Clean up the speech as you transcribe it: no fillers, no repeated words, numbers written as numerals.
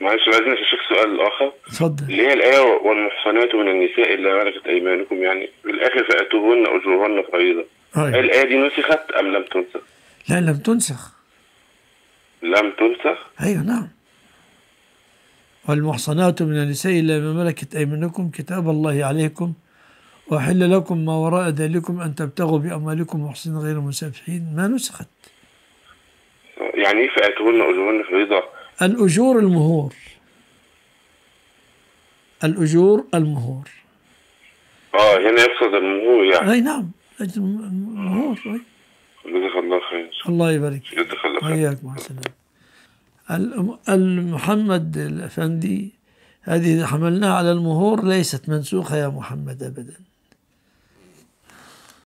معلش عايزين نشوف سؤال آخر. اتفضل. اللي هي الآية والمحصنات من النساء إلا ما ملكت أيمانكم، يعني في الآخر فأتوهن أجورهن فريضة. هل الآية دي نسخت أم لم تنسخ؟ لا لم تنسخ. لم تنسخ؟ أيوه نعم. والمحصنات من النساء إلا ما ملكت أيمانكم كتاب الله عليكم وأحل لكم ما وراء ذلكم أن تبتغوا بأموالكم محصنين غير مسافحين، ما نسخت. يعني إيه فأتوهن أجورهن فريضة؟ الأجور المهور، الأجور المهور. هنا يقصد المهور يعني. أي نعم، المهور. جزاك الله خير. الله يبارك فيك. جزاك الله خير. وإياك، مع السلامة. محمد الأفندي، هذه حملناها على المهور ليست منسوخة يا محمد أبدا.